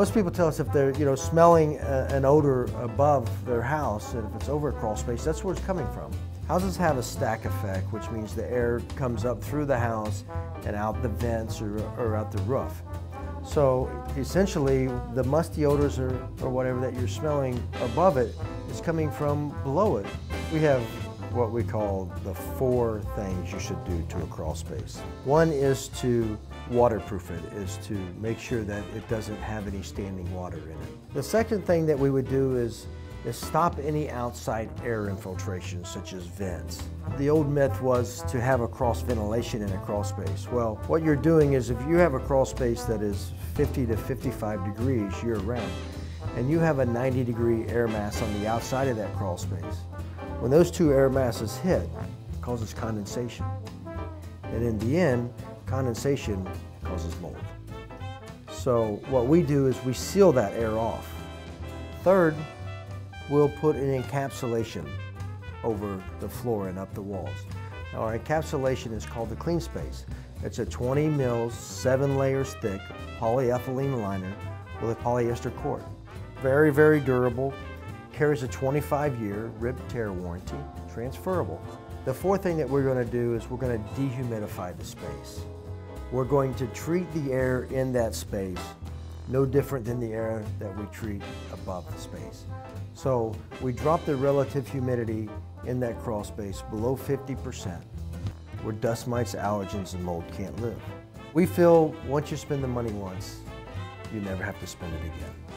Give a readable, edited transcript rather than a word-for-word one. Most people tell us if they're, smelling an odor above their house, and if it's over a crawl space, that's where it's coming from. Houses have a stack effect, which means the air comes up through the house and out the vents or out the roof. So essentially, the musty odors or whatever that you're smelling above it is coming from below it. We have what we call the 4 things you should do to a crawl space. One is to waterproof it, is to make sure that it doesn't have any standing water in it. The second thing that we would do is stop any outside air infiltration, such as vents. The old myth was to have a cross ventilation in a crawl space. Well, what you're doing is if you have a crawl space that is 50 to 55 degrees year round, and you have a 90-degree air mass on the outside of that crawl space, when those 2 air masses hit, it causes condensation. And in the end, condensation causes mold. So what we do is we seal that air off. Third, we'll put an encapsulation over the floor and up the walls. Now, our encapsulation is called the CleanSpace. It's a 20 mils, 7 layers thick polyethylene liner with a polyester cord. Very, very durable. Carries a 25-year rip-tear warranty, transferable. The 4th thing that we're going to do is we're going to dehumidify the space. We're going to treat the air in that space no different than the air that we treat above the space. So we drop the relative humidity in that crawl space below 50%, where dust mites, allergens, and mold can't live. We feel once you spend the money once, you never have to spend it again.